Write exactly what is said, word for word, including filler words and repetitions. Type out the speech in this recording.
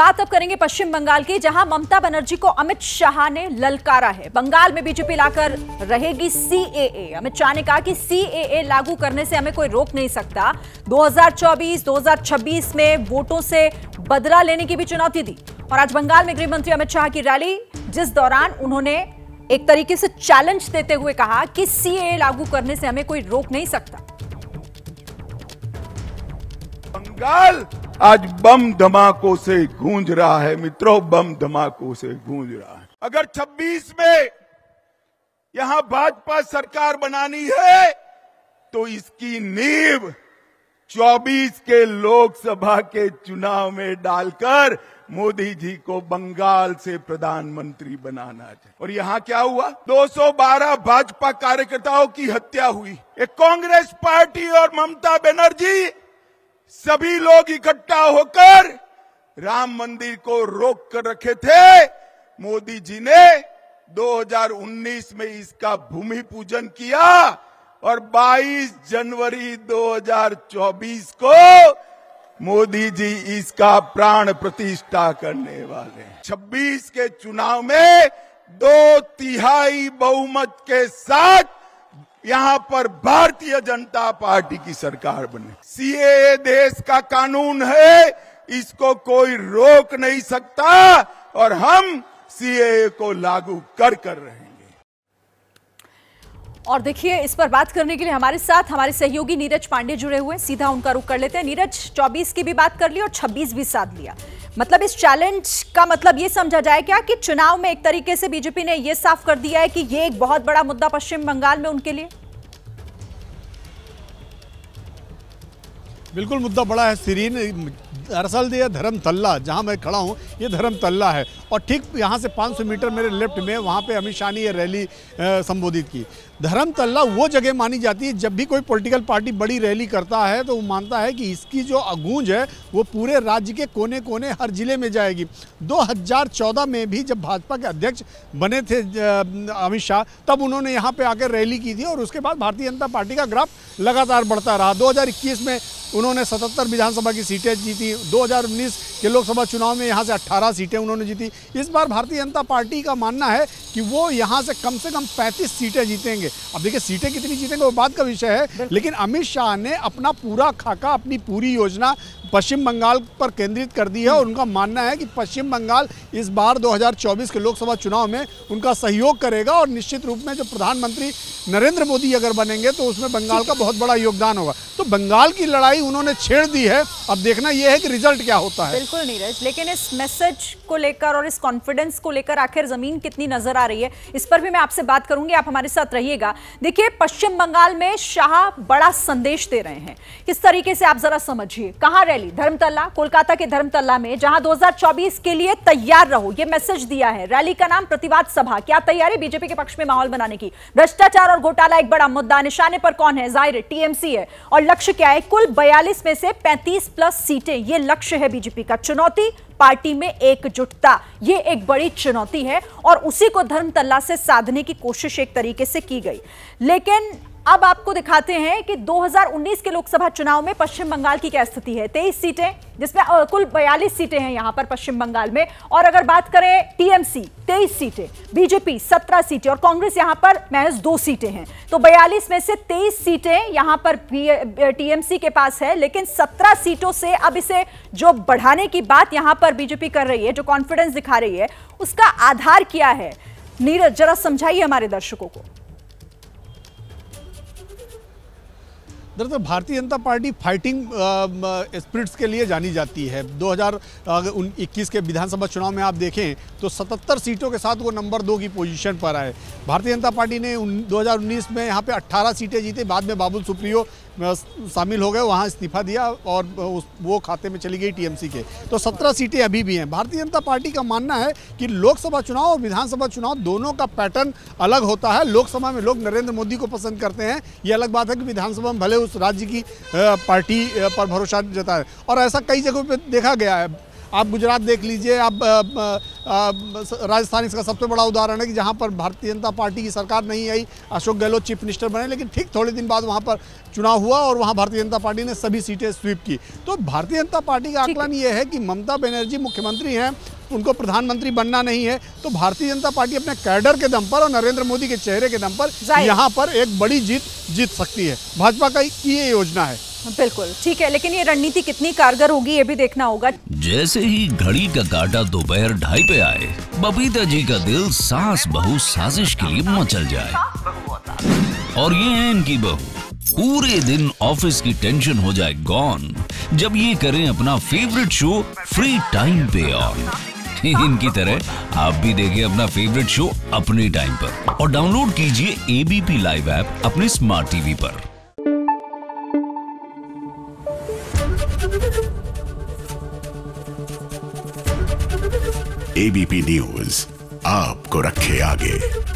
बात अब करेंगे पश्चिम बंगाल की, जहां ममता बनर्जी को अमित शाह ने ललकारा है। बंगाल में बीजेपी लाकर रहेगी सीएए। अमित शाह ने कहा कि सीएए लागू करने से हमें कोई रोक नहीं सकता। दो हज़ार चौबीस दो हज़ार छब्बीस में वोटों से बदला लेने की भी चुनौती दी। और आज बंगाल में गृह मंत्री अमित शाह की रैली, जिस दौरान उन्होंने एक तरीके से चैलेंज देते हुए कहा कि सीएए लागू करने से हमें कोई रोक नहीं सकता। बंगाल आज बम धमाकों से गूंज रहा है मित्रों, बम धमाकों से गूंज रहा है। अगर छब्बीस में यहां भाजपा सरकार बनानी है तो इसकी नींव चौबीस के लोकसभा के चुनाव में डालकर मोदी जी को बंगाल से प्रधानमंत्री बनाना चाहिए। और यहाँ क्या हुआ? दो सौ बारह भाजपा कार्यकर्ताओं की हत्या हुई। एक कांग्रेस पार्टी और ममता बनर्जी सभी लोग इकट्ठा होकर राम मंदिर को रोक कर रखे थे। मोदी जी ने दो हज़ार उन्नीस में इसका भूमि पूजन किया और बाईस जनवरी दो हज़ार चौबीस को मोदी जी इसका प्राण प्रतिष्ठा करने वाले। छब्बीस के चुनाव में दो तिहाई बहुमत के साथ यहाँ पर भारतीय जनता पार्टी की सरकार बने। सीएए देश का कानून है, इसको कोई रोक नहीं सकता और हम सीएए को लागू कर कर रहेंगे। और देखिए, इस पर बात करने के लिए हमारे साथ हमारे सहयोगी नीरज पांडे जुड़े हुए हैं। सीधा उनका रुख कर लेते हैं। नीरज, चौबीस की भी बात कर ली और छब्बीस भी साथ लिया, मतलब इस चैलेंज का मतलब ये समझा जाए क्या कि चुनाव में एक तरीके से बीजेपी ने ये साफ कर दिया है कि ये एक बहुत बड़ा मुद्दा पश्चिम बंगाल में उनके लिए? बिल्कुल मुद्दा बड़ा है सीरीन। दरअसल ये धर्मतल्ला, जहां मैं खड़ा हूं, ये धर्मतल्ला है और ठीक यहां से पाँच सौ मीटर मेरे लेफ्ट में वहां पे अमित शाह ने ये रैली संबोधित की। धर्मतल्ला वो जगह मानी जाती है जब भी कोई पॉलिटिकल पार्टी बड़ी रैली करता है तो वो मानता है कि इसकी जो गूंज है वो पूरे राज्य के कोने कोने हर जिले में जाएगी। दो हज़ार चौदह में भी जब भाजपा के अध्यक्ष बने थे अमित शाह, तब उन्होंने यहाँ पर आकर रैली की थी और उसके बाद भारतीय जनता पार्टी का ग्राफ लगातार बढ़ता रहा। दो हज़ार इक्कीस में उन्होंने सतहत्तर विधानसभा की सीटें जीती। दो हज़ार उन्नीस के लोकसभा चुनाव में यहाँ से अट्ठारह सीटें उन्होंने जीती। इस बार भारतीय जनता पार्टी का मानना है कि वो यहाँ से कम से कम पैंतीस सीटें जीतेंगे। अब देखिए सीटें कितनी जीतेंगे वो बात का विषय है, लेकिन अमित शाह ने अपना पूरा खाका, अपनी पूरी योजना पश्चिम बंगाल पर केंद्रित कर दी है और उनका मानना है कि पश्चिम बंगाल इस बार दो हज़ार चौबीस के लोकसभा चुनाव में उनका सहयोग करेगा और निश्चित रूप में जो प्रधानमंत्री नरेंद्र मोदी अगर बनेंगे तो उसमें बंगाल का बहुत बड़ा योगदान होगा। तो बंगाल की लड़ाई उन्होंने छेड़ दी है, अब देखना यह है कि रिजल्ट क्या होता है। बिल्कुल नीरज, लेकिन इस मैसेज को लेकर और इस कॉन्फिडेंस को लेकर आखिर जमीन कितनी नजर आ रही है, इस पर भी मैं आपसे बात करूंगी, आप हमारे साथ रहिएगा। देखिए, पश्चिम बंगाल में शाह बड़ा संदेश दे रहे हैं, किस तरीके से आप जरा समझिए। कहां रैली? धर्मतल्ला, कोलकाता के धर्मतल्ला में, जहां दो हज़ार चौबीस के लिए तैयार रहो, ये मैसेज दिया है। रैली का नाम प्रतिवाद सभा। क्या तैयारी बीजेपी के पक्ष में माहौल बनाने की? भ्रष्टाचार और घोटाला एक बड़ा मुद्दा, निशाने पर कौन है? जाहिर है टीएमसी है। और लक्ष्य क्या है? कुल बयालीस में से पैंतीस प्लस सीटें, ये लक्ष्य है बीजेपी का। चुनौती पार्टी में एकजुटता, ये एक बड़ी चुनौती है और उसी को धर्मतल्ला से साधने की कोशिश एक तरीके से की गई। लेकिन अब आपको दिखाते हैं कि दो हज़ार उन्नीस के लोकसभा चुनाव में पश्चिम बंगाल की क्या स्थिति है। तेईस सीटें, जिसमें कुल बयालीस सीटें हैं यहाँ पर पश्चिम बंगाल में। और अगर बात करें टीएमसी तेईस सीटें, बीजेपी सत्रह सीटें और कांग्रेस यहाँ पर महज दो सीटें हैं। तो बयालीस में से तेईस सीटें यहाँ पर टीएमसी के पास है, लेकिन सत्रह सीटों से अब इसे जो बढ़ाने की बात यहाँ पर बीजेपी कर रही है, जो कॉन्फिडेंस दिखा रही है, उसका आधार क्या है? नीरज, जरा समझाइए हमारे दर्शकों को। दरअसल Bharatiya Janata party fighting spirits के लिए जानी जाती है। दो हज़ार इक्कीस के विधानसभा चुनाव में आप देखें तो सतहत्तर सीटों के साथ वो नंबर दो की पोजीशन पर आए। भारतीय जनता पार्टी ने दो हज़ार उन्नीस में यहाँ पे अट्ठारह सीटें जीते, बाद में बाबुल सुप्रियो शामिल हो गए, वहाँ इस्तीफा दिया और वो खाते में चली गई टीएमसी के। तो सत्रह सीटें अभी भी हैं। भारतीय जनता पार्टी का मानना है कि लोकसभा चुनाव और विधानसभा चुनाव दोनों का पैटर्न अलग होता है। लोकसभा में लोग नरेंद्र मोदी को पसंद करते हैं, ये अलग बात है कि विधानसभा में भले उस राज्य की पार्टी पर भरोसा जताए, और ऐसा कई जगहों पर देखा गया है। आप गुजरात देख लीजिए, आप राजस्थान इसका सबसे बड़ा उदाहरण है कि जहाँ पर भारतीय जनता पार्टी की सरकार नहीं आई, अशोक गहलोत चीफ मिनिस्टर बने, लेकिन ठीक थोड़े दिन बाद वहाँ पर चुनाव हुआ और वहाँ भारतीय जनता पार्टी ने सभी सीटें स्वीप की। तो भारतीय जनता पार्टी का आकलन ये है कि ममता बनर्जी मुख्यमंत्री हैं, उनको प्रधानमंत्री बनना नहीं है, तो भारतीय जनता पार्टी अपने कैडर के दम पर और नरेंद्र मोदी के चेहरे के दम पर यहाँ पर एक बड़ी जीत जीत सकती है। भाजपा का ये योजना है। बिल्कुल ठीक है, लेकिन ये रणनीति कितनी कारगर होगी ये भी देखना होगा। जैसे ही घड़ी का काटा दोपहर ढाई पे आए, बबीता जी का दिल सास बहू साजिश के लिए मचल जाए। और ये है इनकी बहू, पूरे दिन ऑफिस की टेंशन हो जाए गॉन जब ये करें अपना फेवरेट शो फ्री टाइम पे ऑन। इनकी तरह आप भी देखें अपना फेवरेट शो अपने टाइम पर और डाउनलोड कीजिए एबीपी लाइव ऐप अपने स्मार्ट टीवी पर। एबीपी न्यूज आपको रखे आगे।